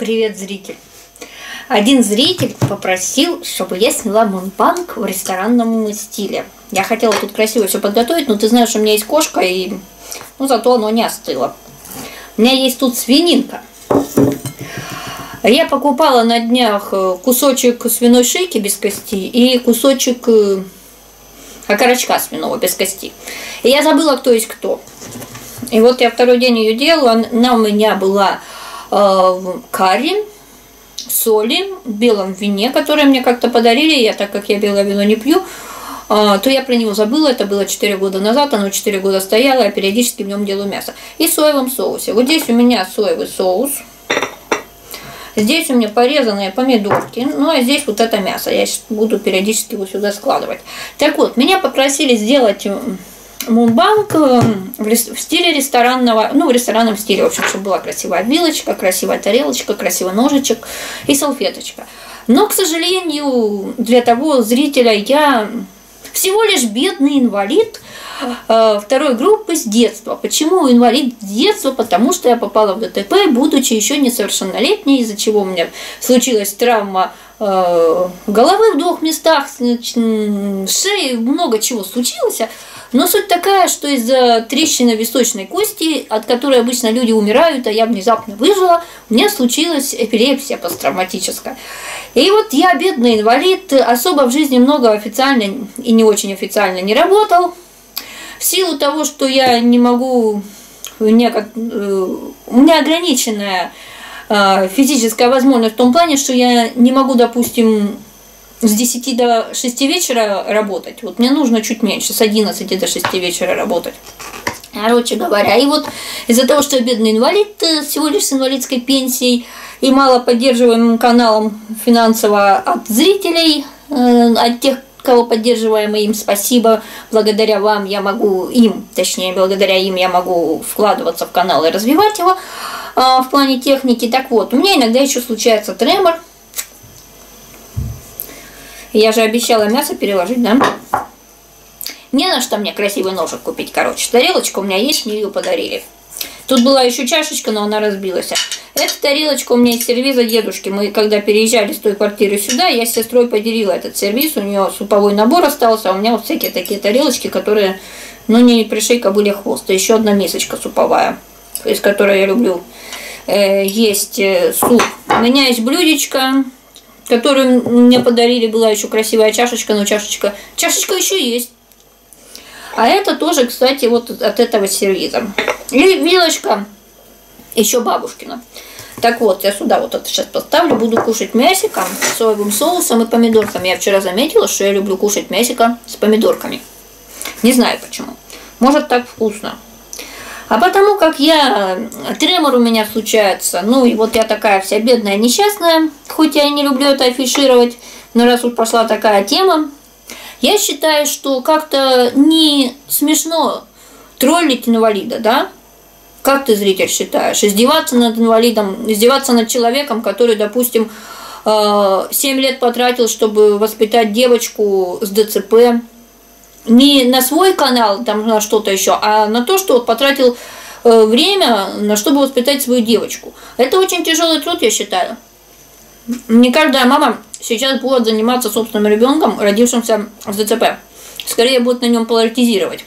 Привет, зритель! Один зритель попросил, чтобы я сняла мунбанк в ресторанном стиле. Я хотела тут красиво все подготовить, но ты знаешь, у меня есть кошка, и зато оно не остыло. У меня есть тут свининка. Я покупала на днях кусочек свиной шейки без кости и кусочек окорочка свиного без кости. И я забыла, кто есть кто. И вот я второй день ее делала. Она у меня была карри, соли, в белом вине, которое мне как-то подарили. Я, так как я белое вино не пью, то я про него забыла. Это было 4 года назад, оно 4 года стояло, я периодически в нем делаю мясо. И в соевом соусе. Вот здесь у меня соевый соус. Здесь у меня порезанные помидорки, ну а здесь вот это мясо. Я сейчас буду периодически его сюда складывать. Так вот, меня попросили сделать мунбанк в стиле ресторанного, в ресторанном стиле, в общем, чтобы была красивая вилочка, красивая тарелочка, красивый ножичек и салфеточка. Но, к сожалению, для того зрителя я всего лишь бедный инвалид второй группы с детства. Почему инвалид с детства? Потому что я попала в ДТП, будучи еще несовершеннолетней, из-за чего у меня случилась травма головы в 2 местах, шеи, много чего случилось. Но суть такая, что из-за трещины височной кости, от которой обычно люди умирают, а я внезапно выжила, у меня случилась эпилепсия посттравматическая. И вот я, бедный инвалид, особо в жизни много официально и не очень официально не работал. В силу того, что я не могу, у меня ограниченная физическая возможность в том плане, что я не могу, допустим, с 10 до 6 вечера работать. Вот мне нужно чуть меньше, с 11 до 6 вечера работать. Короче говоря, и вот из-за того, что я бедный инвалид, всего лишь с инвалидской пенсией и мало поддерживаемым каналом финансово от зрителей, от тех, кого поддерживаем, им спасибо, благодаря вам я могу, благодаря им я могу вкладываться в канал и развивать его в плане техники. Так вот, у меня иногда еще случается тремор. Я же обещала мясо переложить, да? Не на что мне красивый ножик купить, короче. Тарелочка у меня есть, мне ее подарили. Тут была еще чашечка, но она разбилась. Эта тарелочка у меня из сервиза дедушки. Мы когда переезжали с той квартиры сюда, я с сестрой поделила этот сервиз. У нее суповой набор остался, а у меня вот всякие такие тарелочки, которые, не пришейка, были хвост. Еще одна мисочка суповая, из которой я люблю есть суп. У меня есть блюдечко, которую мне подарили, была еще красивая чашечка, но чашечка еще есть. А это тоже, кстати, вот от этого сервиза. И вилочка еще бабушкина. Так вот, я сюда вот это сейчас поставлю, буду кушать мясиком с соевым соусом и помидорками. Я вчера заметила, что я люблю кушать мясика с помидорками. Не знаю почему. Может, так вкусно. А потому как тремор у меня случается, и вот я такая вся бедная, несчастная, хоть я и не люблю это афишировать, но раз уж пошла такая тема, я считаю, что как-то не смешно троллить инвалида, да? Как ты, зритель, считаешь? Издеваться над инвалидом, издеваться над человеком, который, допустим, 7 лет потратил, чтобы воспитать девочку с ДЦП, не на свой канал, там на что-то еще, а на то, что вот потратил время, чтобы воспитать свою девочку. Это очень тяжелый труд, я считаю. Не каждая мама сейчас будет заниматься собственным ребенком, родившимся с ДЦП. Скорее будет на нем поларетизировать.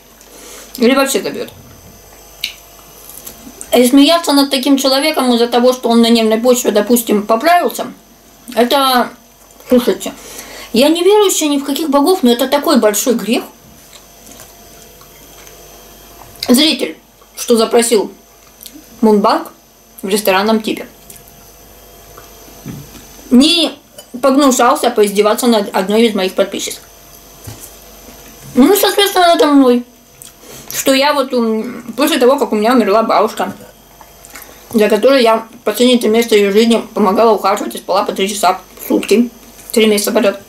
Или вообще забьет. И смеяться над таким человеком из-за того, что он на нервной почве, допустим, поправился, это, слушайте, я не верующая ни в каких богов, но это такой большой грех. Зритель, что запросил мунбанк в ресторанном типе, не погнушался поиздеваться над одной из моих подписчиц. Соответственно, надо мной. Что я вот после того, как у меня умерла бабушка, за которой я последние 3 месяца ее жизни помогала ухаживать и спала по 3 часа в сутки. 3 месяца подряд.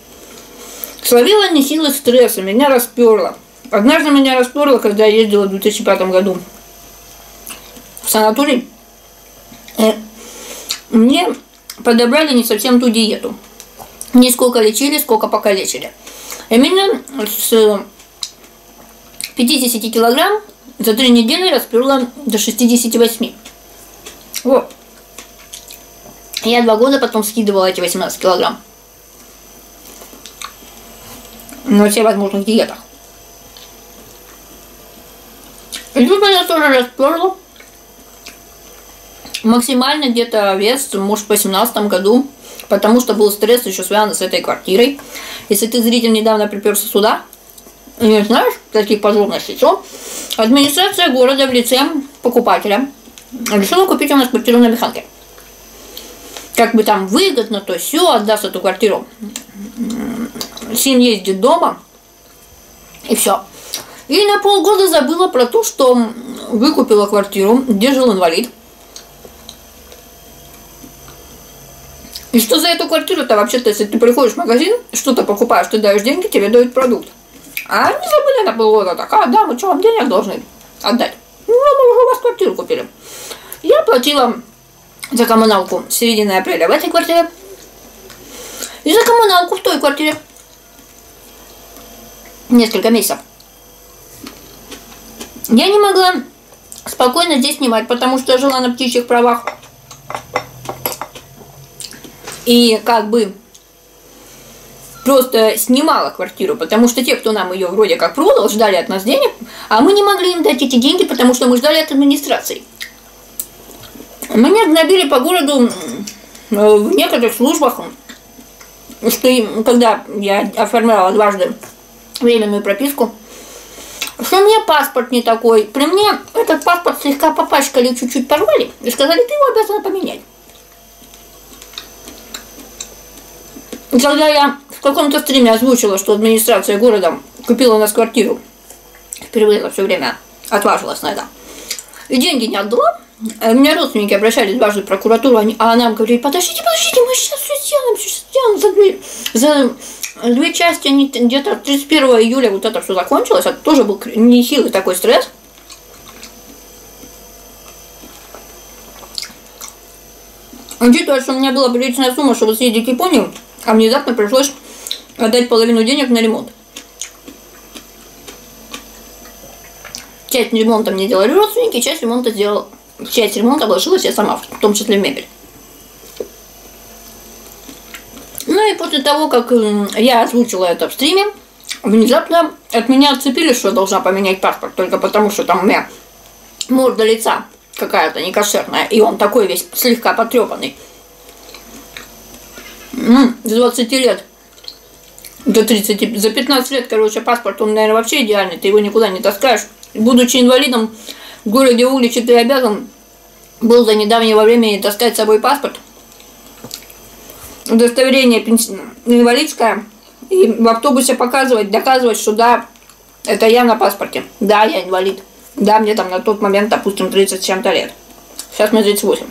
Словила не силы стресса, меня расперло. Однажды меня расперло, когда я ездила в 2005 году в санаторий. Мне подобрали не совсем ту диету. Не сколько лечили, сколько покалечили. И меня с 50 килограмм за 3 недели расперло до 68. Вот. Я 2 года потом скидывала эти 18 килограмм. На все возможных диетах. И тут я тоже расперла. Максимально где-то вес, может, в 2018 году, потому что был стресс еще связан с этой квартирой. Если ты, зритель, недавно приперся сюда, и не знаешь таких подробностей, то администрация города в лице покупателя решила купить у нас квартиру на Миханке. Как бы там выгодно, то все, отдаст эту квартиру. Семь ездит дома, и все. И на полгода забыла про то, что выкупила квартиру, где жил инвалид. И что за эту квартиру-то вообще-то, если ты приходишь в магазин, что-то покупаешь, ты даешь деньги, тебе дают продукт. А они забыли на полгода, так, а да, мы что, вам денег должны отдать? Ну, мы уже у вас квартиру купили. Я платила за коммуналку с середины апреля в этой квартире и за коммуналку в той квартире несколько месяцев. Я не могла спокойно здесь снимать, потому что я жила на птичьих правах. И как бы просто снимала квартиру, потому что те, кто нам ее вроде как продал, ждали от нас денег, а мы не могли им дать эти деньги, потому что мы ждали от администрации. Меня гнобили по городу в некоторых службах, что когда я оформляла дважды временную прописку, что у меня паспорт не такой. При мне этот паспорт слегка попачкали, чуть-чуть порвали и сказали, ты его обязана поменять. И когда я в каком-то стриме озвучила, что администрация города купила у нас квартиру, впервые за все время отважилась на это, и деньги не отдала, у меня родственники обращались дважды в прокуратуру, а она нам говорит, подождите, подождите, мы сейчас все сделаем, За две части, где-то 31 июля вот это все закончилось, это тоже был нехилый такой стресс. Учитывая, что у меня была приличная сумма, чтобы съездить в Японию, а внезапно пришлось отдать половину денег на ремонт. Часть ремонта мне делали родственники, часть ремонта обложилась я сама, в том числе мебель. Ну и после того, как я озвучила это в стриме, внезапно от меня отцепили, что я должна поменять паспорт, только потому что там у меня морда лица какая-то некошерная, и он такой весь слегка потрепанный. С 20 лет до 30, за 15 лет, короче, паспорт, он, наверное, вообще идеальный, ты его никуда не таскаешь. Будучи инвалидом в городе Угличе, ты обязан был до недавнего времени таскать с собой паспорт, удостоверение инвалидское, и в автобусе показывать, доказывать, что да, это я на паспорте, да, я инвалид, да, мне там на тот момент, допустим, 30 с чем-то лет, сейчас мне 38.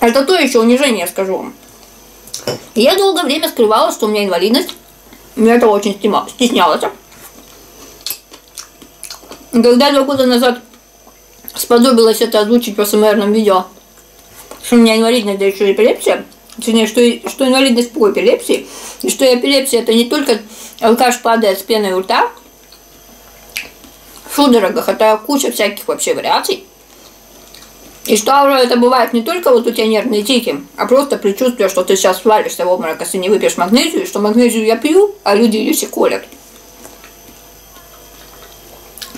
Это то еще унижение, скажу вам. Я долгое время скрывала, что у меня инвалидность. Меня этого очень стеснялось. Когда 2 года назад сподобилось это озвучить по СМР-ном видео, что у меня инвалидность, да еще и эпилепсия, точнее, что инвалидность по эпилепсии, и что эпилепсия это не только алкаш падает с пеной у рта, в судорогах, это куча всяких вообще вариаций. И что аура это бывает не только вот у тебя нервные тики, а просто предчувствие, что ты сейчас свалишься в обморок, если не выпьешь магнезию, что магнезию я пью, а люди ее секолят.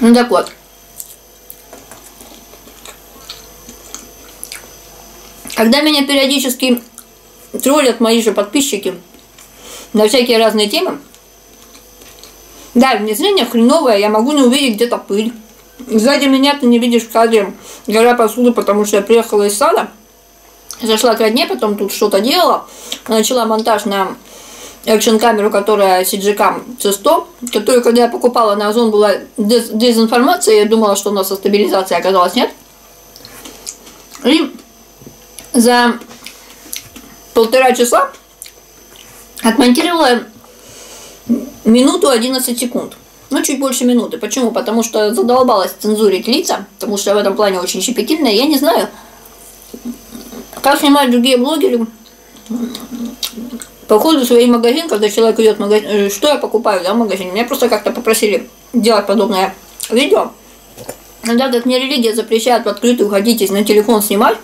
Ну так вот. Когда меня периодически троллят мои же подписчики на всякие разные темы, да, мне зрение хреновое, я могу не увидеть где-то пыль. Сзади меня ты не видишь в кадре гора посуды, потому что я приехала из сада, зашла к родне, потом тут что-то делала, начала монтаж на экшн-камеру, которая CG-Cam C100, которую, когда я покупала на Озон, была дезинформация, я думала, что у нас со стабилизацией, оказалось, нет. И за 1,5 часа отмонтировала минуту 11 секунд. Ну, чуть больше минуты. Почему? Потому что задолбалась цензурить лица, потому что я в этом плане очень щепетильная. Я не знаю, как снимают другие блогеры по ходу в свой магазин, когда человек идет в магазин, что я покупаю, да, в магазине. Меня просто как-то попросили делать подобное видео. Но так как мне религия запрещает в открытую ходить и на телефон снимать,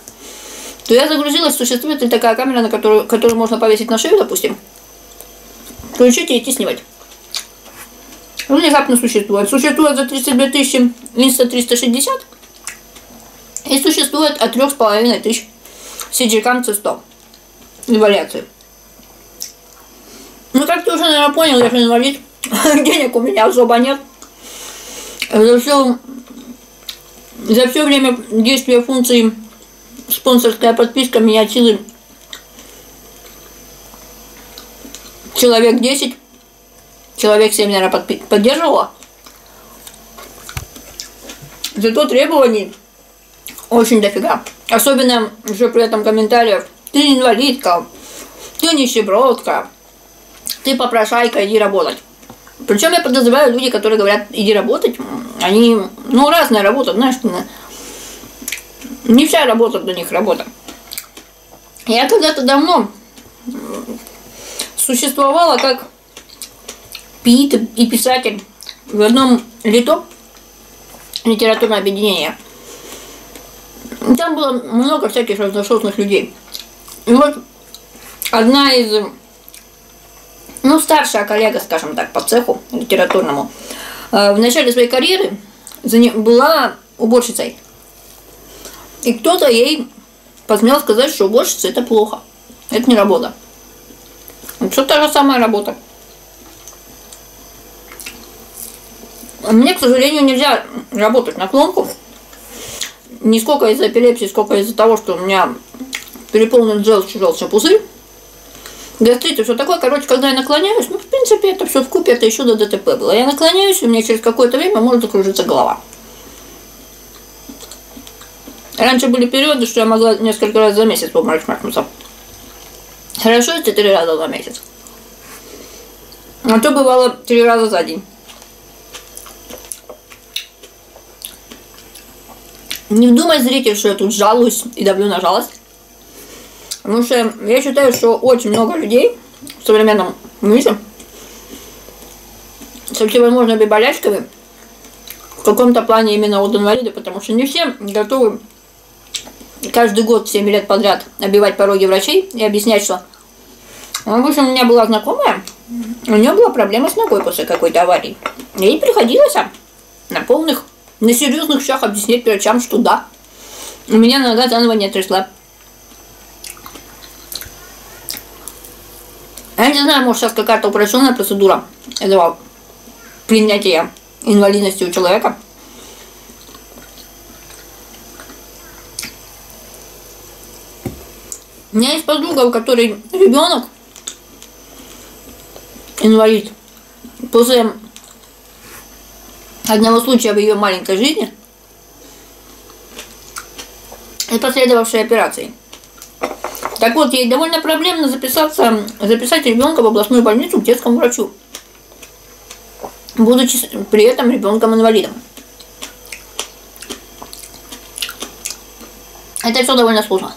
то я загрузилась, существует ли такая камера, на которую можно повесить на шею, допустим, включить и идти снимать. Ну, внезапно существует. Существует за 32 тысячи Insta360 и существует от 3,5 тысяч CGCam C100 и вариации. Ну, как ты уже, наверное, понял, я же инвалид, денег у меня особо нет. За все время действия функции спонсорская подписка меня от силы человек 10, человек 7, наверное, поддерживала. Зато требований очень дофига. Особенно еще при этом комментариев: ты инвалидка, ты нищебродка, ты попрошайка, иди работать. Причем я подозреваю, люди, которые говорят иди работать, они, ну, разная работа, знаешь, не вся работа для них работа. Я когда-то давно существовала как пиит и писатель в одном лито литературное объединение. Там было много всяких разношерстных людей. И вот одна из, ну, старшая коллега, скажем так, по цеху литературному, в начале своей карьеры была уборщицей. И кто-то ей посмел сказать, что уборщица — это плохо, это не работа. Все та же самая работа. Мне, к сожалению, нельзя работать на клонку. Не сколько из-за эпилепсии, сколько из-за того, что у меня переполнен желчный пузырь, гастрит и все такое. Короче, когда я наклоняюсь, ну, в принципе, это все вкупе, это еще до ДТП было. Я наклоняюсь, и мне через какое-то время может закружиться голова. Раньше были периоды, что я могла несколько раз за месяц помочь Маркмусу. Хорошо, это 3 раза за месяц. А то бывало 3 раза за день. Не вдумай, зритель, что я тут жалуюсь и давлю на жалость. Потому что я считаю, что очень много людей в современном мире со всевозможными болячками в каком-то плане именно от инвалида, потому что не все готовы каждый год 7 лет подряд обивать пороги врачей и объяснять, что... В общем, у меня была знакомая, у нее была проблема с ногой после какой-то аварии. Ей приходилось на серьезных вещах объяснять врачам, что да, у меня нога заново не трясла. Я не знаю, может, сейчас какая-то упрощенная процедура этого принятия инвалидности у человека. У меня есть подруга, у которой ребенок инвалид. После одного случая в ее маленькой жизни и последовавшей операции. Так вот, ей довольно проблемно записать ребенка в областную больницу к детскому врачу, будучи при этом ребенком-инвалидом. Это все довольно сложно.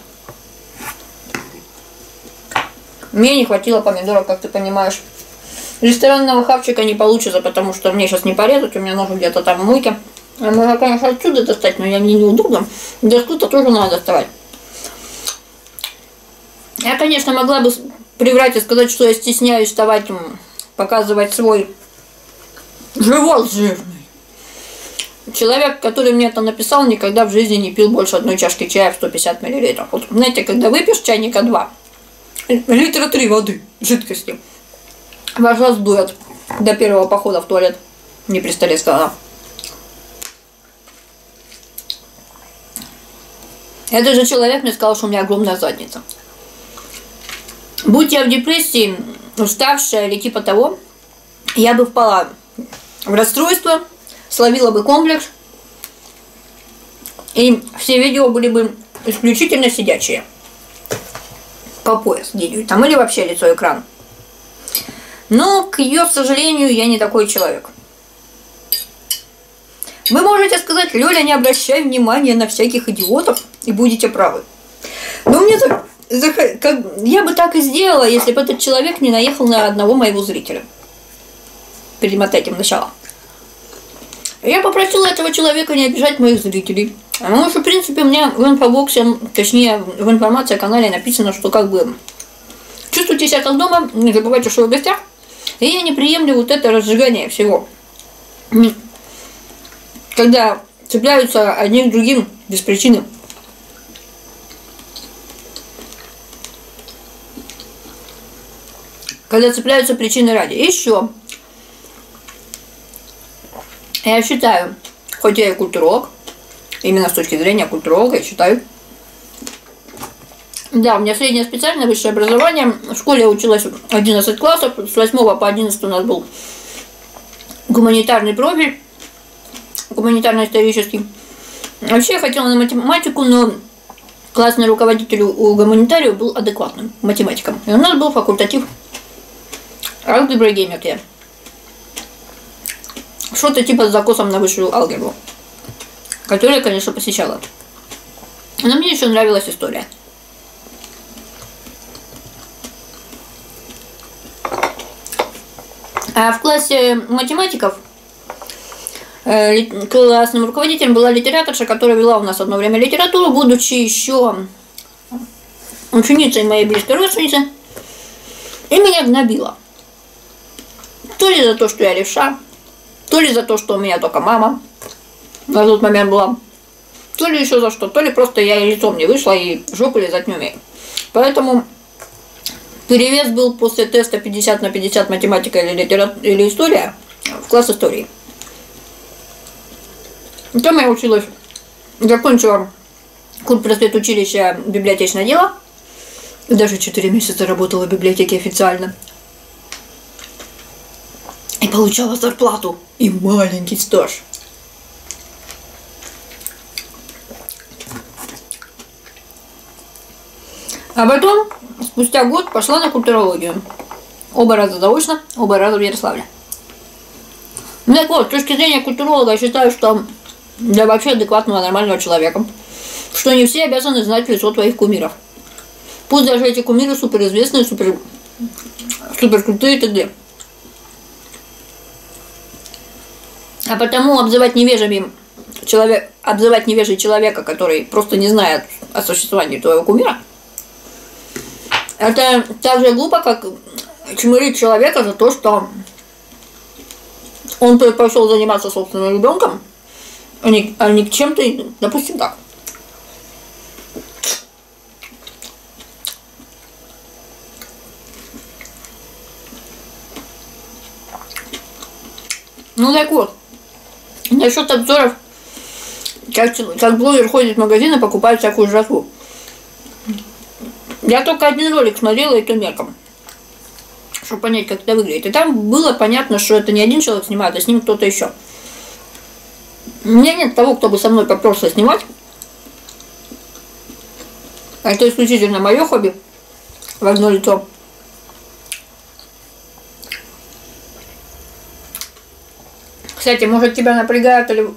Мне не хватило помидоров, как ты понимаешь. Ресторанного хавчика не получится, потому что мне сейчас не порезать, у меня нож где-то там в мойке. Я могу, конечно, отсюда достать, но мне неудобно. Доску-то тоже надо доставать. Я, конечно, могла бы приврать и сказать, что я стесняюсь вставать, показывать свой живот жирный. Человек, который мне это написал, никогда в жизни не пил больше 1 чашки чая в 150 мл. Вот, знаете, когда выпьешь чайника 2, литра 3 воды, жидкости, ваш глаз дует до первого похода в туалет. Не при столе сказала. Этот же человек мне сказал, что у меня огромная задница. Будь я в депрессии, уставшая или типа того, я бы впала в расстройство, словила бы комплекс, и все видео были бы исключительно сидячие. По пояс где-нибудь там, или вообще лицо экран. Но, к ее сожалению, я не такой человек. Вы можете сказать: Лёля, не обращай внимания на всяких идиотов, и будете правы. Но мне так... Я бы так и сделала, если бы этот человек не наехал на одного моего зрителя. Перемотайте в начало. Я попросила этого человека не обижать моих зрителей. Потому что, в принципе, у меня в инфобоксе, точнее, в информации о канале написано, что как бы чувствуйте себя как дома, не забывайте, что вы в гостях. И я не приемлю вот это разжигание всего. Когда цепляются одни к другим без причины. Когда цепляются причины ради. И еще. Я считаю, хоть я и культуролог, именно с точки зрения культуролога, я считаю. Да, у меня среднее специальное высшее образование. В школе я училась 11 классов. С 8 по 11 у нас был гуманитарный профиль. Гуманитарно-исторический. Вообще я хотела на математику, но классный руководитель у гуманитариев был адекватным математиком. И у нас был факультатив алгебра и геометрия. Что-то типа с закосом на высшую алгебру, которую я, конечно, посещала. Но мне еще нравилась история. А в классе математиков классным руководителем была литераторша, которая вела у нас одно время литературу, будучи еще ученицей моей близкой родственницы, и меня гнобила. То ли за то, что я левша, то ли за то, что у меня только мама на тот момент была, то ли еще за что, то ли просто я и лицом не вышла и жопу лизать не умею. Поэтому перевес был после теста 50 на 50 математика или история в класс истории. Там я училась, закончила культпросвет училища библиотечное дело. Даже 4 месяца работала в библиотеке официально. И получала зарплату и маленький стаж. А потом, спустя год, пошла на культурологию. Оба раза заочно, оба раза в Ярославле. Ну так вот, с точки зрения культуролога, я считаю, что для вообще адекватного, нормального человека, что не все обязаны знать лицо твоих кумиров. Пусть даже эти кумиры суперизвестные, суперкрутые и т.д. А потому обзывать невежий человека, который просто не знает о существовании твоего кумира, это так же глупо, как чмырить человека за то, что он пошел заниматься собственным ребенком, а не чем-то, допустим, так. Ну так вот, насчет обзоров, как блогер ходит в магазин и покупает всякую жратву. Я только один ролик смотрела, и то мельком, чтобы понять, как это выглядит. И там было понятно, что это не один человек снимает, а с ним кто-то еще. У меня нет того, кто бы со мной попросил снимать. Это исключительно мое хобби в одно лицо. Кстати, может, тебя напрягает или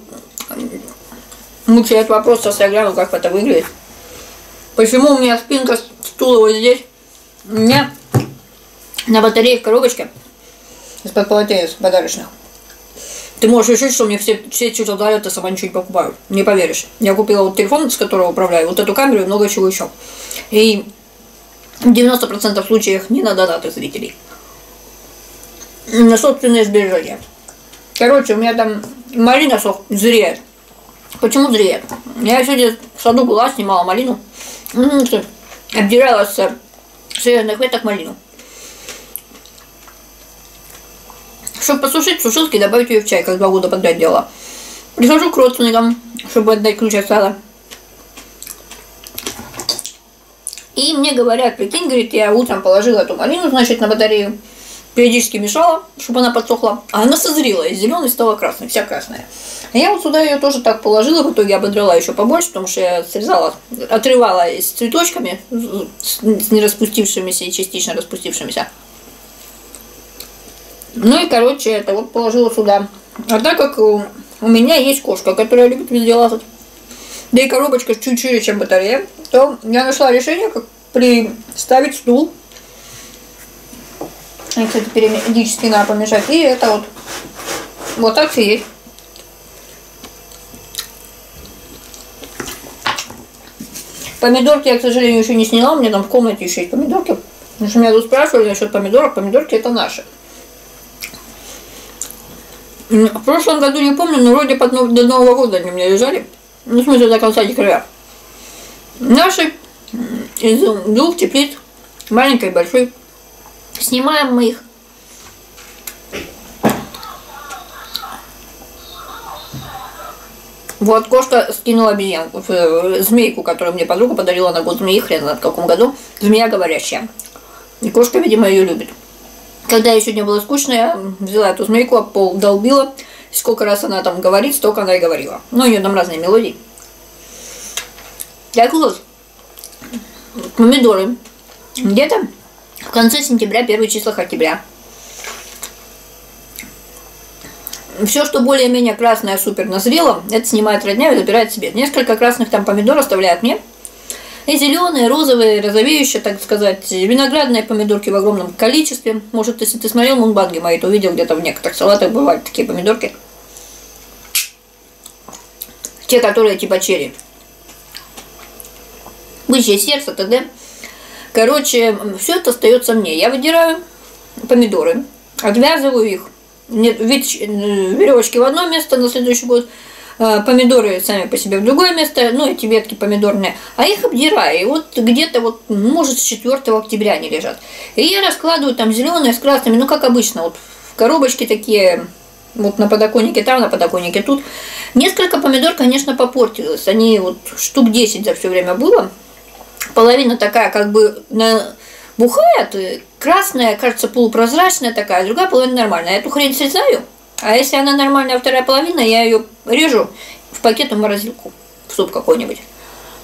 мучает вопрос со Инстаграма, как это выглядит. Почему у меня спинка стула вот здесь? У меня на батарее в коробочке из-под полотенец подарочных. Ты можешь решить, что мне все что-то дарят, а сама ничего не покупают. Не поверишь. Я купила вот телефон, с которого управляю, вот эту камеру и много чего еще. И в 90% случаев не на донаты зрителей. На собственные сбережения. Короче, у меня там малина зреет. Почему зреет? Я сегодня в саду была, снимала малину. Обдирала с северных веток малину. Чтобы посушить, в сушилке добавить ее в чай, как 2 года подряд делала. Прихожу к родственникам, чтобы отдать ключ от сада. И мне говорят, прикинь, говорит, я утром положила эту малину, значит, на батарею. Периодически мешала, чтобы она подсохла. А она созрела, из зеленой стала красной, вся красная. А я вот сюда ее тоже так положила, в итоге ободрала еще побольше, потому что я срезала, отрывала с цветочками, с не распустившимися и частично распустившимися. Ну и, короче, это вот положила сюда. А так как у меня есть кошка, которая любит везде лазать, да и коробочка чуть шире, чем батарея, то я нашла решение, как приставить стул. Кстати, периодически надо помешать. И это вот так все есть. Помидорки я, к сожалению, еще не сняла, у меня там в комнате еще есть помидорки. Потому что меня тут спрашивали насчет помидорок, помидорки это наши. В прошлом году, не помню, но вроде под до Нового года они у меня лежали. Ну, в смысле, до конца декабря. Наши из двух теплиц, маленькой и большой. Снимаем мы их. Вот кошка скинула обезьянку, змейку, которую мне подруга подарила на год змеи, хрен знает в каком году. Змея говорящая. И кошка, видимо, ее любит. Когда ей сегодня было скучно, я взяла эту змейку, об пол долбила. Сколько раз она там говорит, столько она и говорила. Ну, у нее там разные мелодии. Так вот, помидоры. Где-то в конце сентября, первых числах октября. Все, что более-менее красное, супер назрело, это снимает родня и забирает себе. Несколько красных там помидор оставляют мне. И зеленые, розовые, розовеющие, так сказать, виноградные помидорки в огромном количестве. Может, если ты смотрел мунбанги мои, то видел где-то в некоторых салатах бывают такие помидорки. Те, которые типа черри. Бычье сердце, т.д. Короче, все это остается мне. Я выдираю помидоры, отвязываю их. Веревочки в одно место на следующий год, помидоры сами по себе в другое место, ну эти ветки помидорные, а их обдираю, и вот где-то вот, может, с 4 октября они лежат. И я раскладываю там зеленые с красными, ну как обычно, вот в коробочки такие, вот на подоконнике там, на подоконнике тут. Несколько помидор, конечно, попортилось, они вот штук 10 за все время было, половина такая как бы бухает, красная, кажется, полупрозрачная такая, другая половина нормальная. Я эту хрень срезаю, а если она нормальная, а вторая половина, я ее режу в пакет в морозилку, в суп какой-нибудь.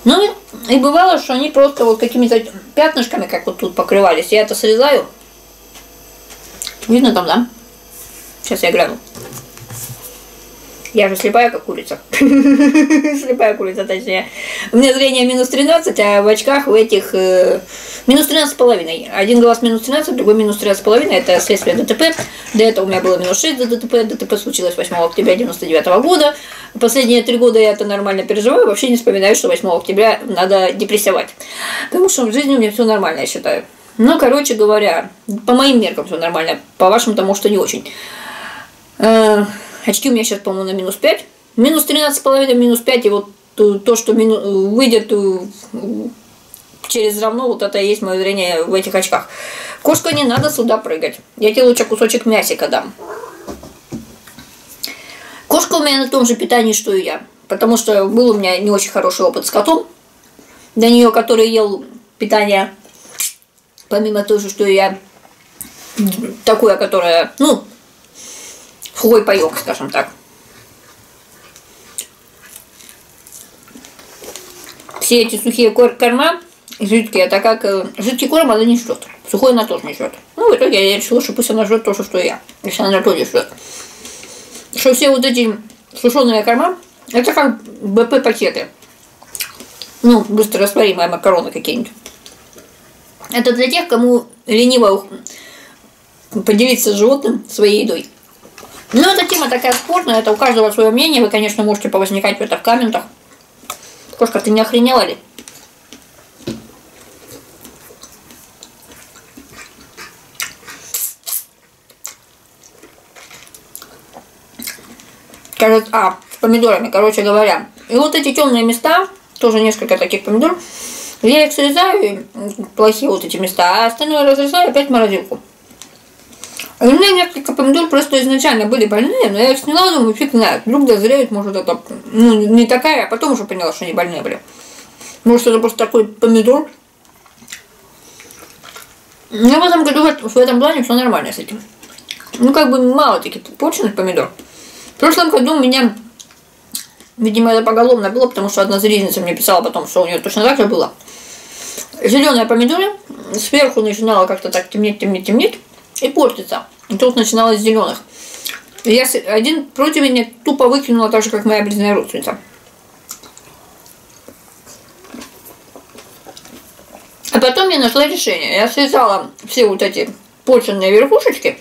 Ну и бывало, что они просто вот какими-то пятнышками, как вот тут покрывались, я это срезаю. Видно там, да? Сейчас я гляну. Я же слепая, как курица. Слепая курица, точнее. У меня зрение минус 13, а в очках в этих... минус 13,5. Один глаз минус 13, другой минус 13,5. Это следствие ДТП. До этого у меня было минус 6 за ДТП. ДТП случилось 8 октября 1999 года. Последние 3 года я это нормально переживаю. Вообще не вспоминаю, что 8 октября надо депрессовать. Потому что в жизни у меня все нормально, я считаю. Ну, короче говоря, по моим меркам все нормально. По вашим, потому что не очень. Очки у меня сейчас, по-моему, на минус 5. Минус 13,5, минус 5. И вот то, что выйдет через равно, вот это и есть мое зрение в этих очках. Кошка, не надо сюда прыгать. Я тебе лучше кусочек мясика дам. Кошка у меня на том же питании, что и я. Потому что был у меня не очень хороший опыт с котом. До нее, который ел питание, помимо того, что и я, такое, которое, ну... сухой паёк, скажем так. Все эти сухие корма, жидкие, это как... жидкий корм она не жрет. Сухой она тоже не жрет. Ну, в итоге я решила, что пусть она жрет то, что я. Если она тоже жрет. Что все вот эти сушеные корма, это как БП-пакеты. Ну, быстрорастворимые макароны какие-нибудь. Это для тех, кому лениво поделиться с животным своей едой. Ну, эта тема такая спорная, это у каждого свое мнение, вы, конечно, можете повозникать в это в комментах. Кошка, ты не охренела ли? Кажется, с помидорами, короче говоря. И вот эти темные места, тоже несколько таких помидор, я их срезаю, плохие вот эти места, а остальное разрезаю опять в морозилку. У меня несколько помидор просто изначально были больные, но я их сняла, думаю, фиг знает, вдруг дозреют, может это, ну, не такая, а потом уже поняла, что они больные были. Может это просто такой помидор. Но в этом году в этом плане все нормально с этим. Ну как бы мало таких порченных помидор. В прошлом году у меня, видимо, это поголовно было, потому что одна зрительница мне писала потом, что у нее точно так же было. Зеленые помидоры, сверху начинала как-то так темнеть. И портится. И тут начиналось с зеленых. Я один против меня тупо выкинула, так же, как моя близкая родственница. А потом я нашла решение. Я срезала все вот эти порченные верхушечки,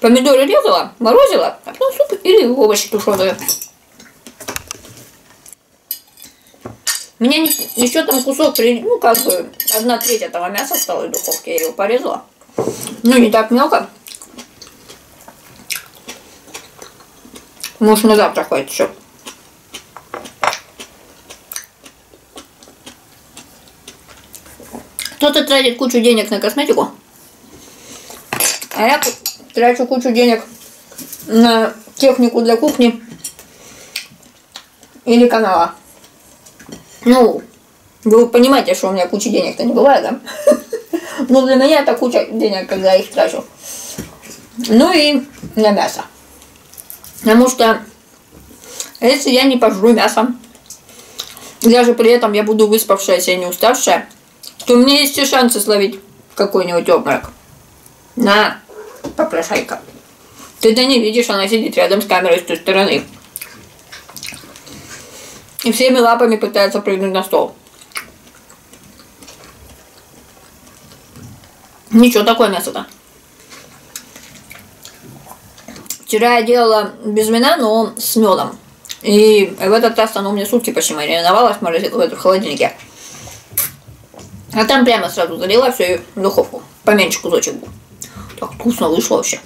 помидоры резала, морозила, а потом суп или овощи тушеные. Меня еще там кусок, ну как бы 1/3 этого мяса стало в духовке, я его порезала. Ну не так мелко. Может на завтра хватит еще. Кто-то тратит кучу денег на косметику, а я трачу кучу денег на технику для кухни или канала. Ну, вы понимаете, что у меня куча денег-то не бывает, да? Ну, для меня это куча денег, когда я их трачу. Ну и на мясо. Потому что, если я не пожру мясо, даже при этом я буду выспавшаяся и не уставшая, то у меня есть все шансы словить какой-нибудь обморок. На, попрошайка. Ты да не видишь, она сидит рядом с камерой с той стороны. И всеми лапами пытается прыгнуть на стол. Ничего, такое мясо-то. Вчера я делала без вина, но с медом. И в этот раз оно у меня сутки почти мариновалось, в холодильнике. А там прямо сразу залила всю духовку. Поменьше кусочек был. Так вкусно вышло вообще.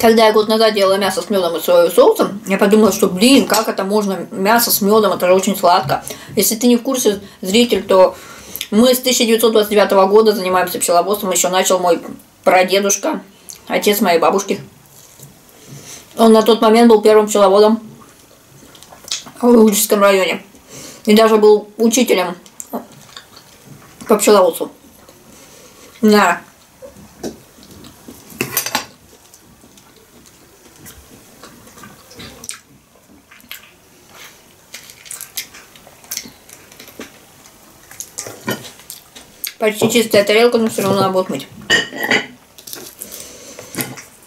Когда я год назад делала мясо с медом и соевым соусом, я подумала, что, блин, как это можно, мясо с медом, это же очень сладко. Если ты не в курсе, зритель, то мы с 1929 года занимаемся пчеловодством, еще начал мой прадедушка, отец моей бабушки. Он на тот момент был первым пчеловодом в Угличском районе. И даже был учителем по пчеловодству. Да. Почти чистая тарелка, но все равно надо будет мыть.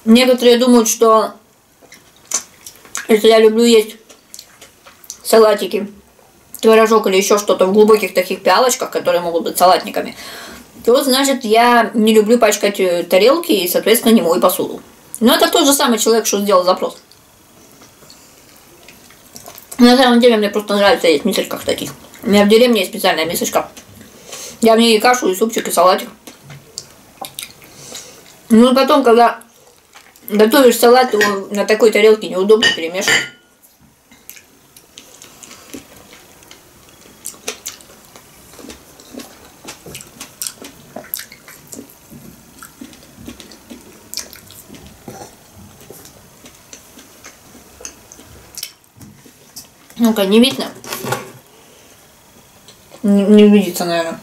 Некоторые думают, что если я люблю есть салатики, творожок или еще что-то в глубоких таких пиалочках, которые могут быть салатниками, то значит я не люблю пачкать тарелки и, соответственно, не мою посуду. Но это тот же самый человек, что сделал запрос. На самом деле мне просто нравится есть в мисочках таких. У меня в деревне есть специальная мисочка. Я в ней и кашу, и супчик, и салатик. Ну и потом, когда готовишь салат, его на такой тарелке неудобно перемешивать. Ну-ка, не видно? Не видится, наверное.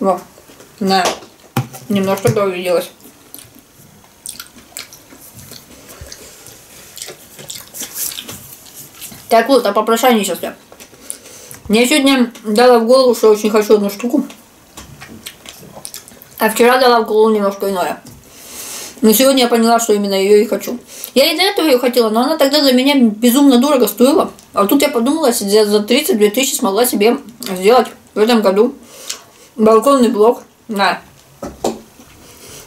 Во, на, немножко да увиделось. Так вот, а попрошайничество. Мне сегодня дала в голову, что очень хочу одну штуку. А вчера дала в голову немножко иное. Но сегодня я поняла, что именно ее и хочу. Я и до этого ее хотела, но она тогда за меня безумно дорого стоила. А тут я подумала, если за 32 000 смогла себе сделать в этом году балконный блок, да,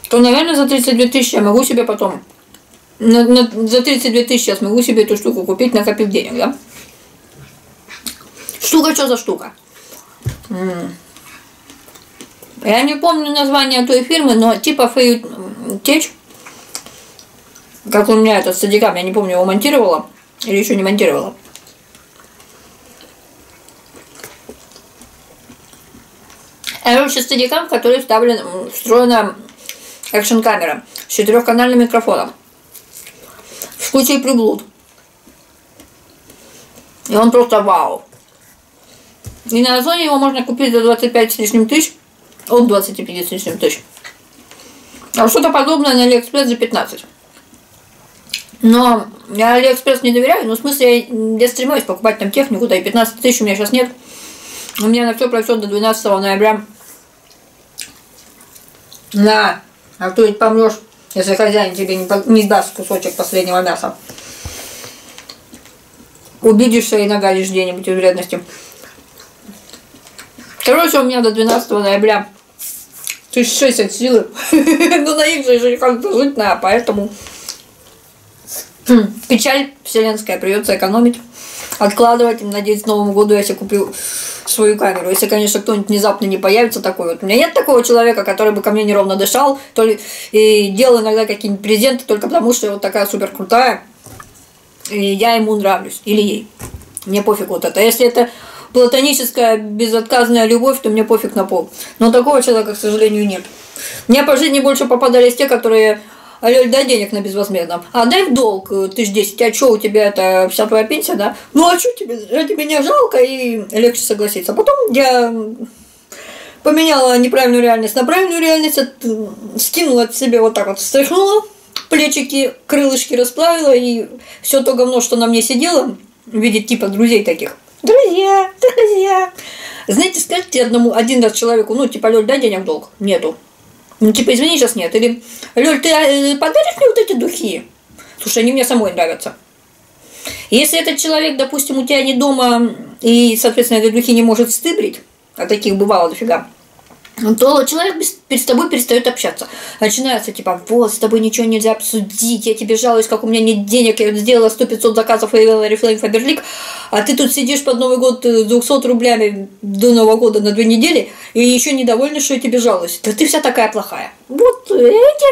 то, наверное, за 32 000 я могу себе потом, за 32 000 я смогу себе эту штуку купить, накопив денег, да? Штука, что за штука? Я не помню название той фирмы, но типа Фейтеч, как у меня этот садикам, я не помню, его монтировала или еще не монтировала. Короче, стадикам, в который встроена экшн-камера с 4-канальным микрофоном, с кучей приблуд. И он просто вау. И на Озоне его можно купить за 25 с лишним тысяч, от 25 с лишним тысяч. А что-то подобное на Алиэкспресс за 15. Но я Алиэкспресс не доверяю, но в смысле я стремлюсь покупать там технику, да и 15 тысяч у меня сейчас нет. У меня на все пройдет до 12 ноября. На, а то ведь помрешь, если хозяин тебе не даст кусочек последнего мяса. Убедишься и нагадишь где-нибудь из вредности. Короче, у меня до 12 ноября 1060 силы. Ну, на их же как-то жить, на, поэтому Печаль вселенская, придется экономить, откладывать. Надеюсь, к Новому году я себе куплю свою камеру. Если, конечно, кто-нибудь внезапно не появится такой вот. У меня нет такого человека, который бы ко мне неровно дышал, то ли и делал иногда какие-нибудь презенты только потому, что я вот такая супер крутая, и я ему нравлюсь, или ей. Мне пофиг вот это. Если это платоническая, безотказная любовь, то мне пофиг на пол. Но такого человека, к сожалению, нет. Мне по жизни больше попадались те, которые... А, Лёль, дай денег на безвозмездном. А, дай в долг 1010. А что, у тебя это вся твоя пенсия, да? Ну, а что тебе? Тебе не жалко, и легче согласиться. Потом я поменяла неправильную реальность на правильную реальность, скинула от себя вот так вот, встряхнула, плечики, крылышки расплавила, и все то говно, что на мне сидело, в виде типа друзей таких. Друзья, друзья. Знаете, скажите один раз человеку, ну, типа, Лёль, дай денег в долг. Нету. Ну, типа, извини, сейчас нет. Или, Лёль, ты подаришь мне вот эти духи? Слушай, они мне самой нравятся. Если этот человек, допустим, у тебя не дома, и, соответственно, эти духи не может стыбрить, а таких бывало дофига, то человек с тобой перестает общаться. Начинается, типа, вот, с тобой ничего нельзя обсудить, я тебе жалуюсь, как у меня нет денег, я сделала 100-500 заказов и вела Oriflame Faberlic, а ты тут сидишь под Новый год с 200 рублями до Нового года на 2 недели, и еще недовольна, что я тебе жалуюсь. Да ты вся такая плохая. Вот, эти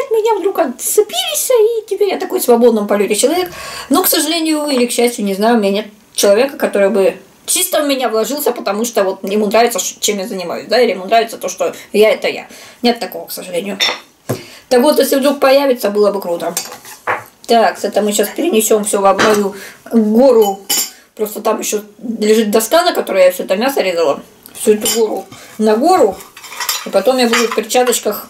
от меня вдруг отцепились, и теперь я такой в свободном полете человек. Но, к сожалению, или к счастью, не знаю, у меня нет человека, который бы... чисто в меня вложился, потому что вот ему нравится, чем я занимаюсь, да, или ему нравится то, что я – это я. Нет такого, к сожалению. Так вот, если вдруг появится, было бы круто. Так, это мы сейчас перенесем все в одну гору. Просто там еще лежит доска, на которой я все это мясо резала. Всю эту гору на гору. И потом я буду в перчаточках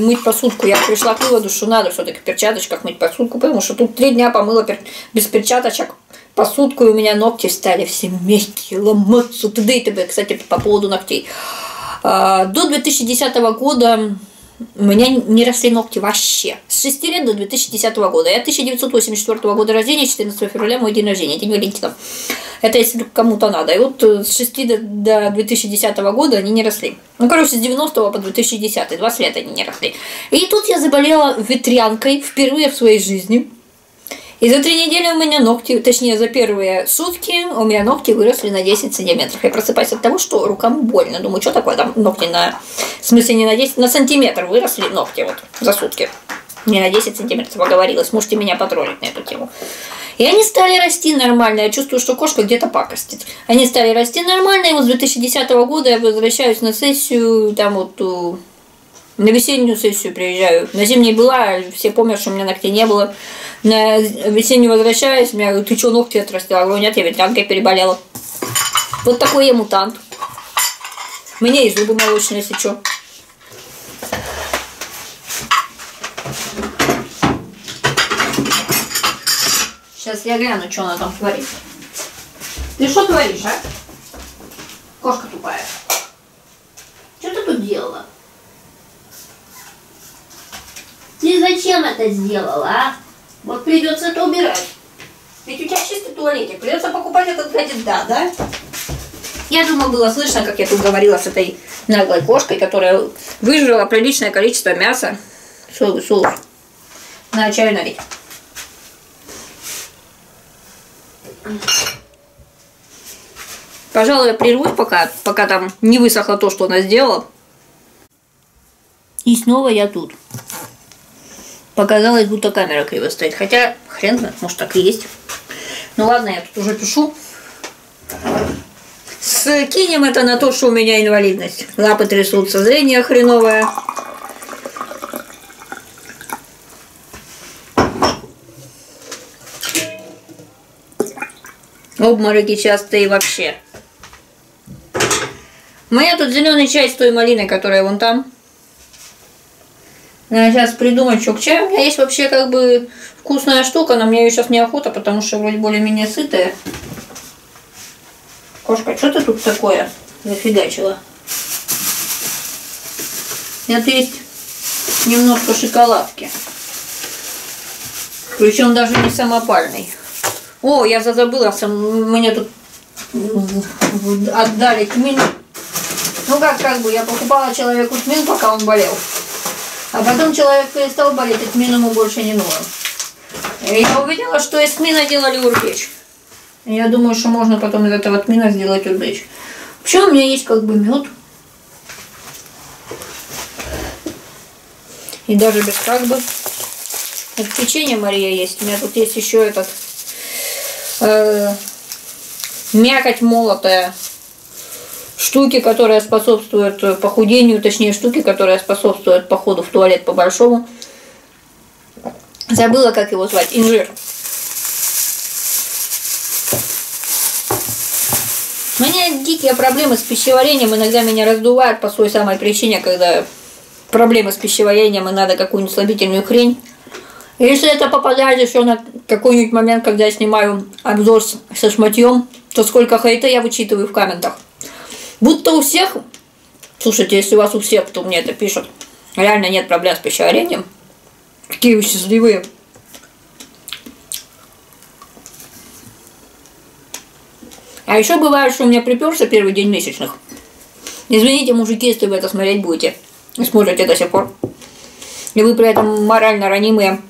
мыть посудку. Я пришла к выводу, что надо все-таки в перчаточках мыть посудку, потому что тут 3 дня помыла без перчаточек посудку, и у меня ногти стали все мягкие, ломаться, т.д. и т.п. Кстати, по поводу ногтей. До 2010 года у меня не росли ногти вообще. С 6 лет до 2010 года. Я 1984 года рождения, 14 февраля мой день рождения, день Валентина. Это если кому-то надо. И вот с 6 до 2010 года они не росли. Ну, короче, с 90 по 2010, 20 лет они не росли. И тут я заболела ветрянкой впервые в своей жизни. И за 3 недели у меня ногти, точнее за первые сутки у меня ногти выросли на 10 сантиметров. Я просыпаюсь от того, что рукам больно. Думаю, что такое там ногти на... В смысле не на 10, на сантиметр выросли ногти вот за сутки. Не на 10 сантиметров, оговорилась. Можете меня потроллить на эту тему. И они стали расти нормально. Я чувствую, что кошка где-то пакостит. Они стали расти нормально. И вот с 2010 года я возвращаюсь на сессию, там вот... На весеннюю сессию приезжаю. На зимней была, все помнят, что у меня ногтей не было. На весеннюю возвращаюсь, меня говорят, ты что, ногти отрастила? Я говорю, нет, я ветрянкой переболела. Вот такой я мутант. Мне и зубы молочные, если что. Сейчас я гляну, что она там творит. Ты что творишь, а? Кошка тупая. Что ты тут делала? Ты зачем это сделала, а? Вот придется это убирать. Ведь у тебя чистый туалетик, придется покупать этот гаджет, да? Я думаю, было слышно, как я тут говорила с этой наглой кошкой, которая выжрала приличное количество мяса. Соевый соус. На чай налить. Пожалуй, я прервусь, пока там не высохло то, что она сделала. И снова я тут. Показалось, будто камера криво стоит. Хотя, хрен знает, может так и есть. Ну ладно, я тут уже пишу. Скинем это на то, что у меня инвалидность. Лапы трясутся, зрение хреновое. Обмороки частые вообще. У меня тут зеленый чай с той малиной, которая вон там. Надо сейчас придумать, что к чаю. У меня есть вообще как бы вкусная штука, но мне ее сейчас неохота, потому что вроде более-менее сытая. Кошка, что ты тут такое зафигачила? У меня тут есть немножко шоколадки. Причем даже не самопальный. О, я забыла, мне тут отдали тмин. Ну как бы, я покупала человеку тмин, пока он болел. А потом человек перестал болеть, и тмин ему больше не нужен. Я увидела, что из тмина делали урбеч. Я думаю, что можно потом из этого тмина сделать урбеч. Вообще у меня есть как бы мед. И даже без как бы. Это печенье Мария есть. У меня тут есть еще этот мякоть молотая. Штуки, которые способствуют похудению, точнее штуки, которые способствуют походу в туалет по-большому. Забыла, как его звать. Инжир. У меня дикие проблемы с пищеварением. Иногда меня раздувают по той самой причине, когда проблемы с пищеварением и надо какую-нибудь слабительную хрень. Если это попадает еще на какой-нибудь момент, когда я снимаю обзор со шматьем, то сколько хейта я вычитываю в комментах. Будто у всех, слушайте, если у вас у всех, кто мне это пишет, реально нет проблем с пищеварением. Какие вы счастливые. А еще бывает, что у меня приперся первый день месячных. Извините, мужики, если вы это смотреть будете. И смотрите до сих пор. И вы при этом морально ранимые.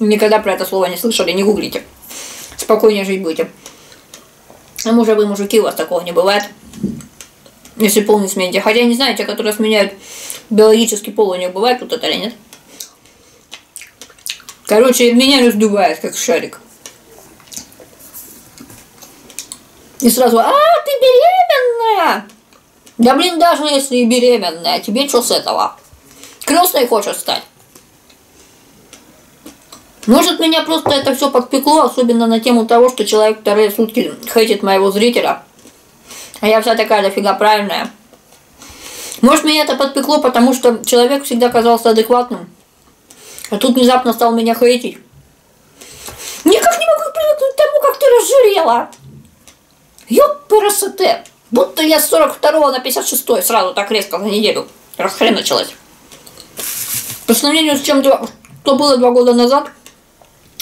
Никогда про это слово не слышали, не гуглите. Спокойнее жить будете. А может вы, мужики, у вас такого не бывает. Если пол не смените. Хотя не знаю, те, которые сменяют биологический пол, у них бывает тут это или нет. Короче, меня раздувает, как шарик. И сразу, а, ты беременная! Да блин, даже если и беременная, тебе что с этого? Крестной хочешь стать? Может, меня просто это все подпекло, особенно на тему того, что человек вторые сутки хейтит моего зрителя. А я вся такая дофига правильная. Может, меня это подпекло, потому что человек всегда казался адекватным. А тут внезапно стал меня хейтить. Никак не могу привыкнуть к тому, как ты разжирела. Ёпперасоте. Будто я с 42 на 56 сразу так резко за неделю. Расхрен началась. По сравнению с чем что было 2 года назад,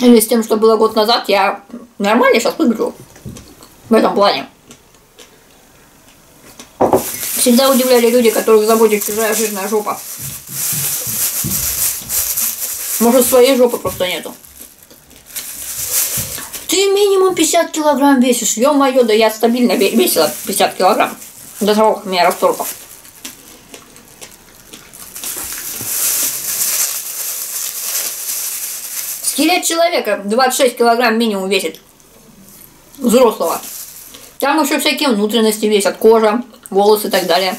или с тем, что было год назад, я нормально сейчас выгляжу. В этом плане. Всегда удивляли люди, которых заботит чужая жирная жопа. Может, своей жопы просто нету. Ты минимум 50 килограмм весишь. Ё-моё, да я стабильно весила 50 килограмм. До того, как меня расторгал. Скелет человека 26 килограмм минимум весит. Взрослого. Там еще всякие внутренности весят. Кожа, волосы и так далее.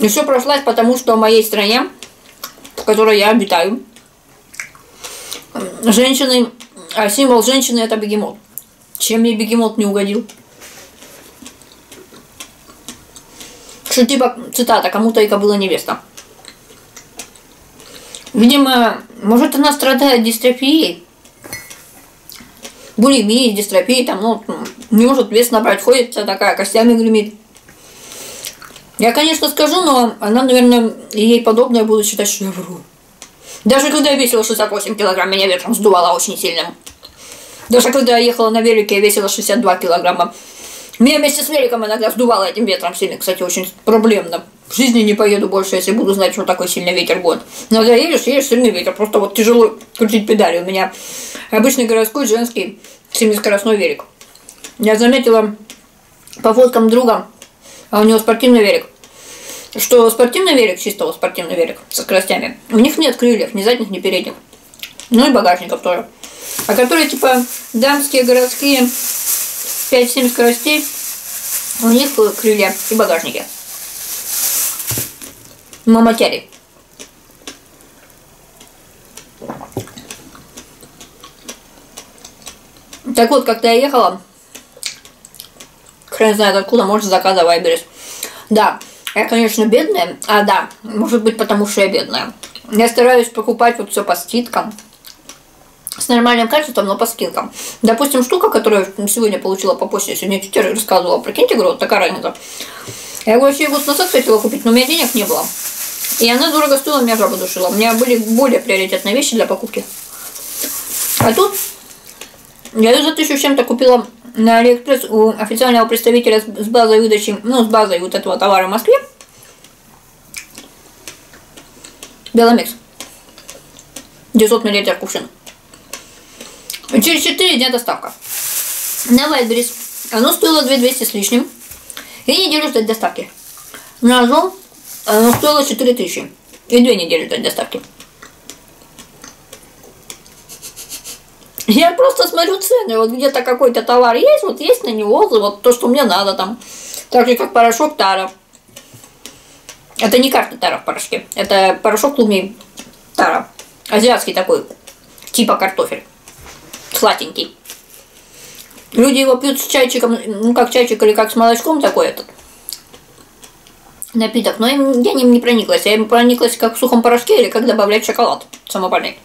Еще прошлась, потому что в моей стране, в которой я обитаю, женщины, символ женщины — это бегемот. Чем мне бегемот не угодил? Что типа, цитата, кому-то и кобыла невеста. Видимо, может, она страдает дистрофией, булимией, дистрофией, там, ну, не может вес набрать, ходит вся такая, костями гремит. Я, конечно, скажу, но она, наверное, ей подобное буду считать, что я вру. Даже когда я весила 68 килограмм, меня ветром сдувало очень сильно. Даже когда я ехала на велике, я весила 62 килограмма. Меня вместе с великом иногда сдувало этим ветром сильно, кстати, очень проблемно. В жизни не поеду больше, если буду знать, что такой сильный ветер год. Но когда едешь, едешь сильный ветер, просто вот тяжело крутить педали. У меня обычный городской женский 7-скоростной велик. Я заметила по фоткам друга, а у него спортивный велик. Что спортивный велик, чистого спортивный велик со скоростями, у них нет крыльев, ни задних, ни передних. Ну и багажников тоже. А которые типа дамские, городские, 5-7 скоростей, у них крылья и багажники. Мамотяри. Так вот, как-то я ехала, хрен знает откуда, может, заказа Вайберис. Да. Я, конечно, бедная, а да, может быть, потому что я бедная. Я стараюсь покупать вот все по скидкам, с нормальным качеством, но по скидкам. Допустим, штука, которую сегодня получила по почте, сегодня тетя рассказывала, прикиньте, говорю, вот такая разница. Я вообще год назад хотела купить, но у меня денег не было. И она дорого стоила, меня жаба душила. У меня были более приоритетные вещи для покупки. А тут я ее за 1000 чем-то купила на Алиэкспресс у официального представителя с базой выдачи, ну, с базой вот этого товара в Москве. Беломикс. 900 мл кувшин. Через 4 дня доставка. На Вайлдберрис. Оно стоило 2200 с лишним. И неделю ждать доставки. На Озон оно стоило 4000. И 2 недели ждать доставки. Я просто смотрю цены. Вот где-то какой-то товар есть, вот есть на него отзывы, вот то, что мне надо там. Так же, как порошок тара. Это не карта тара в порошке. Это порошок клубней тара. Азиатский такой, типа картофель. Сладенький. Люди его пьют с чайчиком, ну как чайчик или как с молочком такой этот напиток. Но я им не прониклась. Я им прониклась как в сухом порошке или как добавлять шоколад самопальный.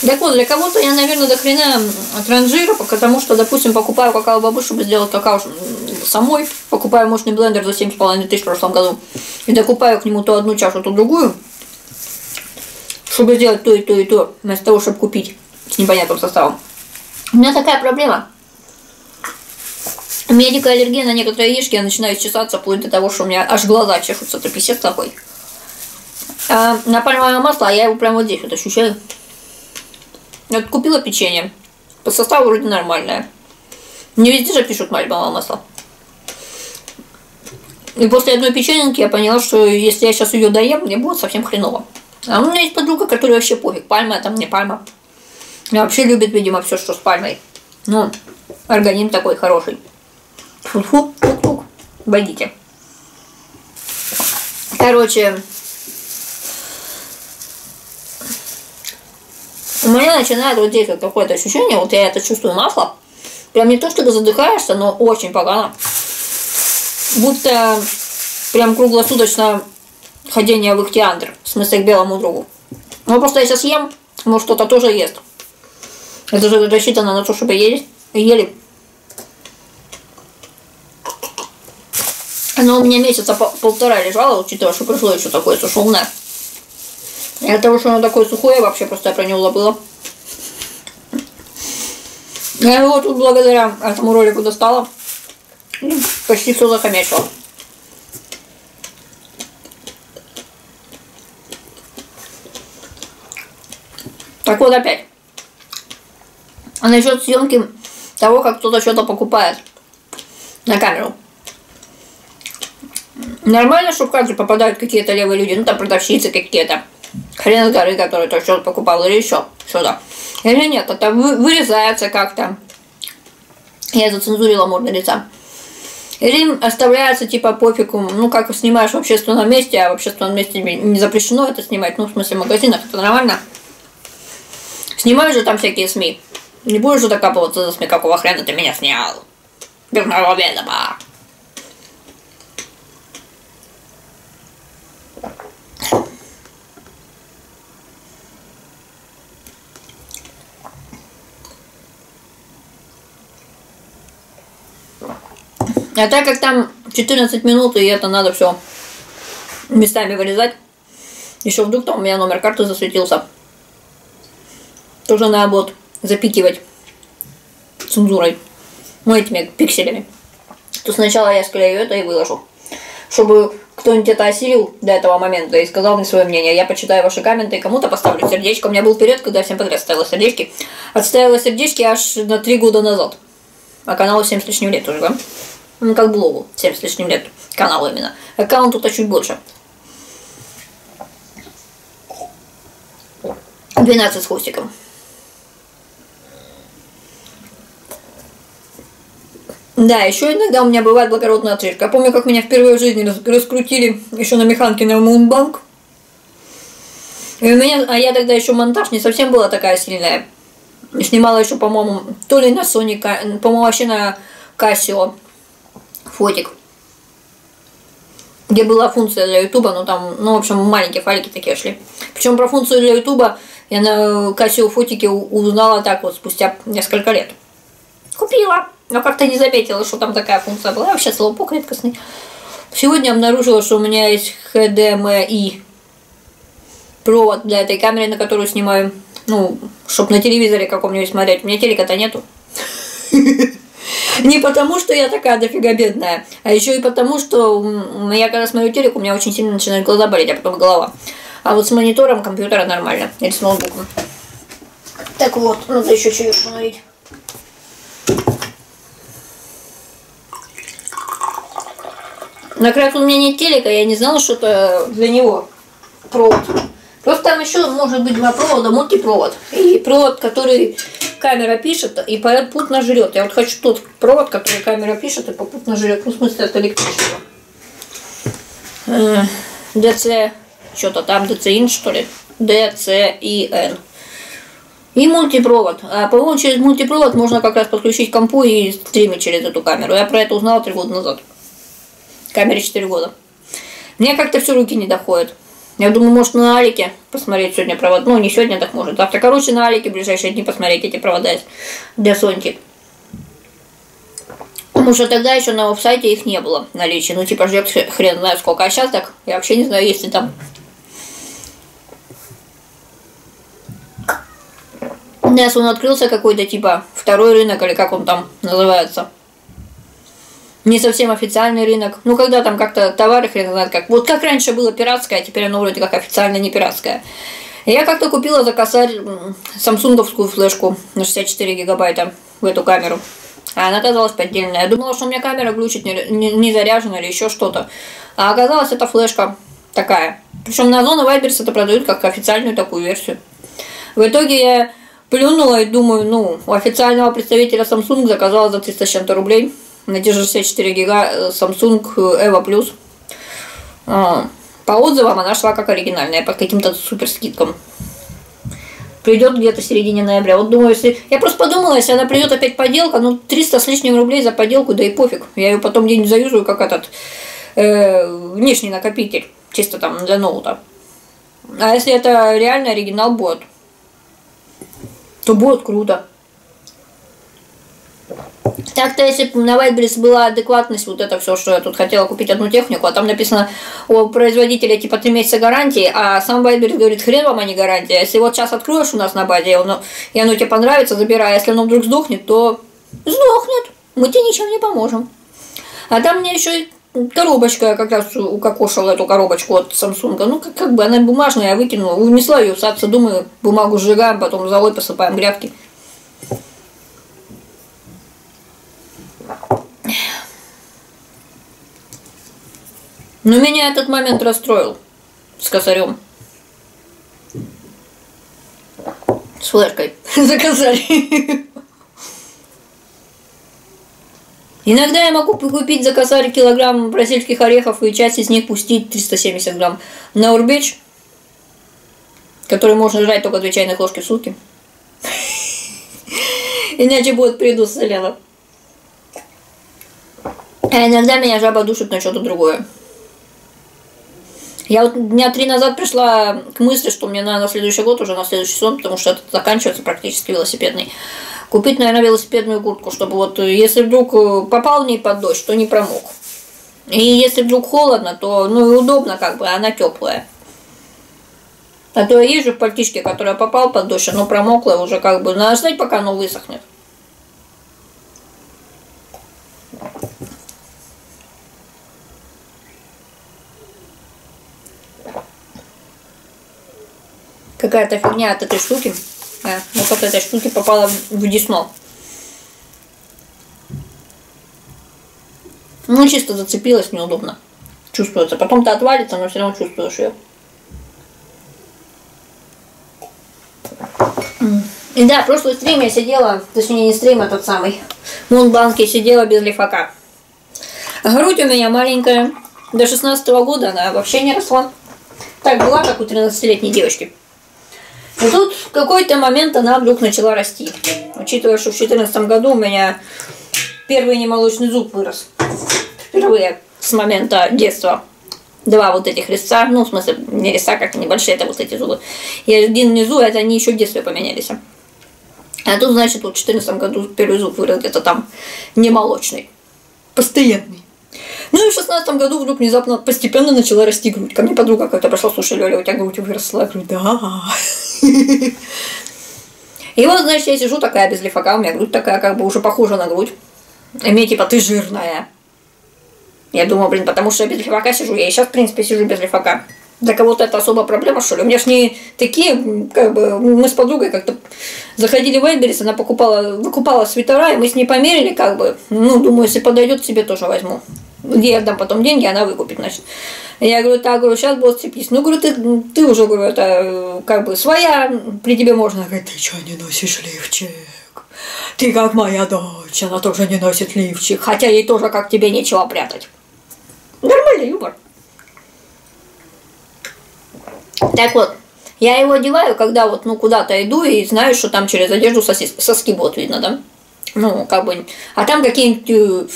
Так вот, для кого-то я, наверное, до хрена транжира, потому что, допустим, покупаю какао-бобы, чтобы сделать какао самой. Покупаю мощный блендер за 7500 в прошлом году. И докупаю к нему то одну чашу, то другую. Чтобы сделать то и то и то, вместо того, чтобы купить с непонятным составом. У меня такая проблема. У меня дикая аллергия на некоторые яички, я начинаю чесаться, вплоть до того, что у меня аж глаза чешутся, это писец такой. А на пальмовое масло, я его прямо вот здесь вот ощущаю. Вот купила печенье. По составу вроде нормальное. Не везде же пишут пальмовое масло. И после одной печеньки я поняла, что если я сейчас ее доем, мне будет совсем хреново. А у меня есть подруга, которая вообще пофиг. Пальма, это мне пальма. Она вообще любит, видимо, все, что с пальмой. Ну, организм такой хороший. Фу-фу, фу-фу. Водите. Короче. У меня начинает вот здесь вот какое-то ощущение, вот я это чувствую масло. Прям не то, чтобы задыхаешься, но очень погано. Будто прям круглосуточно ходение в ихтиандр, в смысле к белому другу. Ну просто я сейчас ем, может кто-то тоже ест. Это же рассчитано на то, чтобы ели. Оно у меня месяца полтора лежало, учитывая, что пришло еще такое сушеное. И от того, что оно такое сухое, вообще просто я про него забыла. Я его тут благодаря этому ролику достала. Почти все захомячила. Так вот опять. А насчет съемки того, как кто-то что-то покупает на камеру. Нормально, что в кадр попадают какие-то левые люди, ну там продавщицы какие-то. Хрен с горы, который то что-то покупал или еще что-то. Или нет, это вырезается как-то. Я зацензурила морду лица. Или им оставляется типа пофигу, ну как снимаешь в общественном месте, а в общественном месте не запрещено это снимать, ну в смысле в магазинах, это нормально. Снимают же там всякие СМИ. Не будешь же докапываться за СМИ, какого хрена ты меня снял? Бирного ведома. А так как там 14 минут, и это надо все местами вырезать. Еще вдруг там у меня номер карты засветился. Тоже надо будет запикивать цензурой. Ну, этими пикселями. То сначала я склею это и выложу. Чтобы кто-нибудь это осилил до этого момента и сказал мне свое мнение. Я почитаю ваши комменты и кому-то поставлю сердечко. У меня был период, когда я всем подряд ставила сердечки. Отставила сердечки аж на 3 года назад. А каналу 7 с лишним лет уже, да? Ну, как блогу, 7 с лишним лет. Канал именно. Аккаунт тут чуть больше. 12 с хвостиком. Да, еще иногда у меня бывает благородная отрыжка. Я помню, как меня впервые в жизни раскрутили еще на механке на Мунбанк. И у меня, а я тогда еще монтаж не совсем была такая сильная. Снимала еще, по-моему, то ли на Sony, по-моему, вообще на Casio фотик. Где была функция для Ютуба, но там, ну, в общем, маленькие файлики такие шли. Причем про функцию для Ютуба я на Casio фотике узнала так вот спустя несколько лет. Купила, но как-то не заметила, что там такая функция была. Вообще слоупок редкостный. Сегодня обнаружила, что у меня есть HDMI провод для этой камеры, на которую снимаю. Ну, чтобы на телевизоре каком-нибудь смотреть. У меня телека-то нету. Не потому, что я такая дофига бедная, а еще и потому, что я когда смотрю телек, у меня очень сильно начинают глаза болеть, а потом голова. А вот с монитором компьютера нормально, или с ноутбуком. Так вот, надо еще чаю установить. На краю у меня нет телека, я не знала, что это для него провод. Просто там еще может быть два провода, мультипровод. И провод, который камера пишет и попутно жрет. Я вот хочу тот провод, который камера пишет и попутно жрет. Ну, в смысле, от электричества. ДЦ, что-то там, ДЦИН, что ли? ДЦИН. И мультипровод. А, по-моему, через мультипровод можно как раз подключить к компу и стримить через эту камеру. Я про это узнала 3 года назад. Камере 4 года. Мне как-то все руки не доходят. Я думаю, может, на Алике посмотреть сегодня провод. Ну, не сегодня, так может. Завтра, короче, на Алике в ближайшие дни посмотреть эти провода для Соньки. Потому что тогда еще на веб-сайте их не было в наличии. Ну, типа, ждет хрен знает сколько. А сейчас так, я вообще не знаю, есть ли там. У нас он открылся какой-то, типа, второй рынок, или как он там называется. Не совсем официальный рынок. Ну, когда там как-то товары хрен знает как. Вот как раньше было пиратское, а теперь оно вроде как официально не пиратское. Я как-то купила за косарь самсунговскую флешку на 64 гигабайта в эту камеру. А она оказалась поддельная. Я думала, что у меня камера глючит, не заряжена или еще что-то. А оказалась это флешка такая. Причем на Озон и Вайберс это продают как официальную такую версию. В итоге я плюнула и думаю, ну, у официального представителя Samsung заказала за 300 с чем-то рублей. На те же 64 гига Samsung Evo Plus. По отзывам она шла как оригинальная, под каким-то супер скидком. Придет где-то в середине ноября. Вот думаю, если... Я просто подумала, если она придет опять поделка, ну 300 с лишним рублей за поделку, да и пофиг. Я ее потом где-нибудь заюзаю, как этот внешний накопитель, чисто там для ноута. А если это реально оригинал будет, то будет круто. Так-то, если бы на Вайберис была адекватность, вот это все, что я тут хотела купить одну технику, а там написано у производителя типа 3 месяца гарантии, а сам Вайберис говорит, хрен вам, а не гарантия. Если вот сейчас откроешь у нас на базе, и оно тебе понравится, забирай, а если оно вдруг сдохнет, то сдохнет, мы тебе ничем не поможем. А там мне еще и коробочка, я как раз укокошила эту коробочку от Samsung, ну как бы она бумажная, я выкинула, унесла ее в садце, думаю, бумагу сжигаем, потом золой посыпаем грядки. Но меня этот момент расстроил с косарем. С флешкой. За косарь. Иногда я могу купить за косарь килограмм бразильских орехов и часть из них пустить 370 грамм на урбеч, который можно жрать только 2 чайных ложки в сутки. Иначе будет передоз соляра. А иногда меня жаба душит на что-то другое. Я вот дня 3 назад пришла к мысли, что мне надо на следующий год, уже на следующий сон, потому что это заканчивается практически велосипедный. Купить, наверное, велосипедную куртку, чтобы вот, если вдруг попал в ней под дождь, то не промок. И если вдруг холодно, то, ну, и удобно как бы, она теплая. А то я езжу в пальтишке, которая попала под дождь, оно промокло уже как бы, надо ждать, пока оно высохнет. Какая-то фигня от этой штуки. Вот от этой штуки попала в десну. Ну, чисто зацепилась, неудобно. Чувствуется. Потом-то отвалится, но все равно чувствуешь ее. И да, в прошлый стрим я сидела, точнее не стрим, а тот самый. В Мунбанке сидела без лифака. Грудь у меня маленькая. До 16-го года она вообще не росла. Так была, как у 13-летней девочки. И тут в какой-то момент она вдруг начала расти. Учитывая, что в 2014 году у меня первый немолочный зуб вырос. Впервые с момента детства. 2 вот этих резца, ну в смысле не резца, как небольшие, это вот эти зубы. И один внизу, это они еще в детстве поменялись. А тут, значит, вот в 2014 году первый зуб вырос где-то там немолочный. Постоянный. Ну и в 2016 году вдруг внезапно постепенно начала расти грудь. Ко мне подруга как-то пошла, слушай, Лёля, у тебя грудь выросла. Я говорю, да. И вот, значит, я сижу такая без лифака, у меня грудь такая, как бы уже похожа на грудь. И мне типа, ты жирная. Я думаю, блин, потому что я без лифака сижу. Я и сейчас, в принципе, сижу без лифака. Для кого-то это особая проблема, что ли? У меня ж не такие, как бы, мы с подругой как-то заходили в Вайлдберрис, она выкупала свитера, и мы с ней померили, как бы, ну, думаю, если подойдет, себе тоже возьму. Где я дам потом деньги, она выкупит, значит. Я говорю, так, говорю, сейчас будут цепись. Ну, говорю, ты уже, говорю, это, как бы, своя, при тебе можно. Говорит, ты что не носишь лифчик? Ты как моя дочь, она тоже не носит лифчик, хотя ей тоже, как тебе, нечего прятать. Нормальный юмор. Так вот, я его одеваю, когда вот, ну, куда-то иду и знаю, что там через одежду соски будут видно, да? Ну, как бы, а там какие-нибудь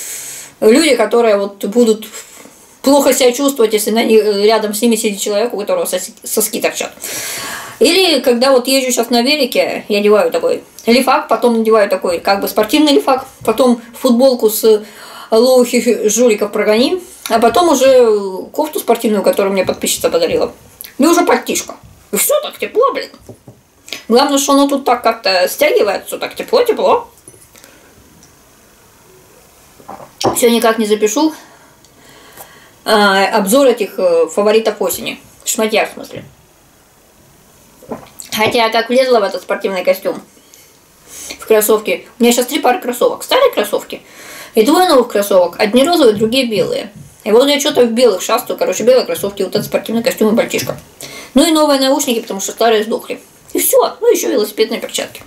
люди, которые вот будут плохо себя чувствовать, если на них, рядом с ними сидит человек, у которого соски торчат. Или когда вот езжу сейчас на велике, я одеваю такой лифак, потом надеваю такой, как бы, спортивный лифак, потом футболку с лоухи жуликов прогони, а потом уже кофту спортивную, которую мне подписчица подарила. И уже подтишка. И все так тепло, блин. Главное, что оно тут так как-то стягивает, все так тепло-тепло. Все никак не запишу обзор этих фаворитов осени. Шматья, в смысле. Хотя я как влезла в этот спортивный костюм, в кроссовки. У меня сейчас 3 пары кроссовок. Старые кроссовки и 2 новых кроссовок. Одни розовые, другие белые. И вот я что-то в белых шастаю, короче, белые кроссовки, вот этот спортивный костюм и пальтишко. Ну и новые наушники, потому что старые сдохли. И все, ну еще велосипедные перчатки.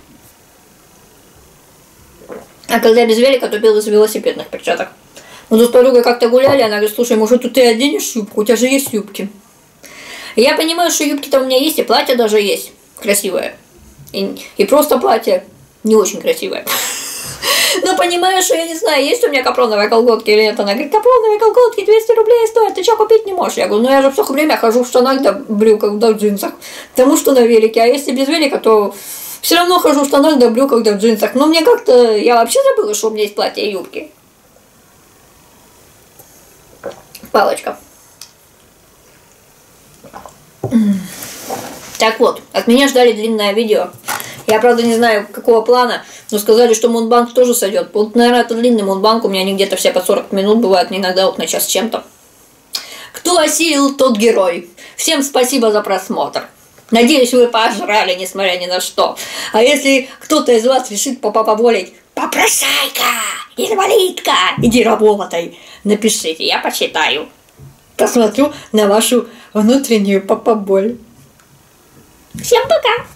А когда без велика, то без велосипедных перчаток. Мы тут с подругой как-то гуляли, она говорит, слушай, может, тут ты оденешь юбку, у тебя же есть юбки. И я понимаю, что юбки-то у меня есть, и платье даже есть красивое. И просто платье не очень красивое. Ну, понимаешь, что я не знаю, есть у меня капроновые колготки или нет. Она говорит, капроновые колготки 200 рублей стоят, ты что, купить не можешь? Я говорю, ну я же все время хожу в штанах, да брюках, да в джинсах, потому что на велике. А если без велика, то все равно хожу в штанах, да брюках, да в джинсах. Но мне как-то, я вообще забыла, что у меня есть платья и юбки. Палочка. Так вот, от меня ждали длинное видео. Я, правда, не знаю, какого плана, но сказали, что мунбанк тоже сойдет. Вот, наверное, это длинный мунбанк, у меня они где-то все под 40 минут бывают, иногда вот на час с чем-то. Кто осилил, тот герой. Всем спасибо за просмотр. Надеюсь, вы пожрали, несмотря ни на что. А если кто-то из вас решит попробовать попрошайка, инвалидка, иди работай, напишите, я почитаю. Посмотрю на вашу внутреннюю попоболь. Всем пока!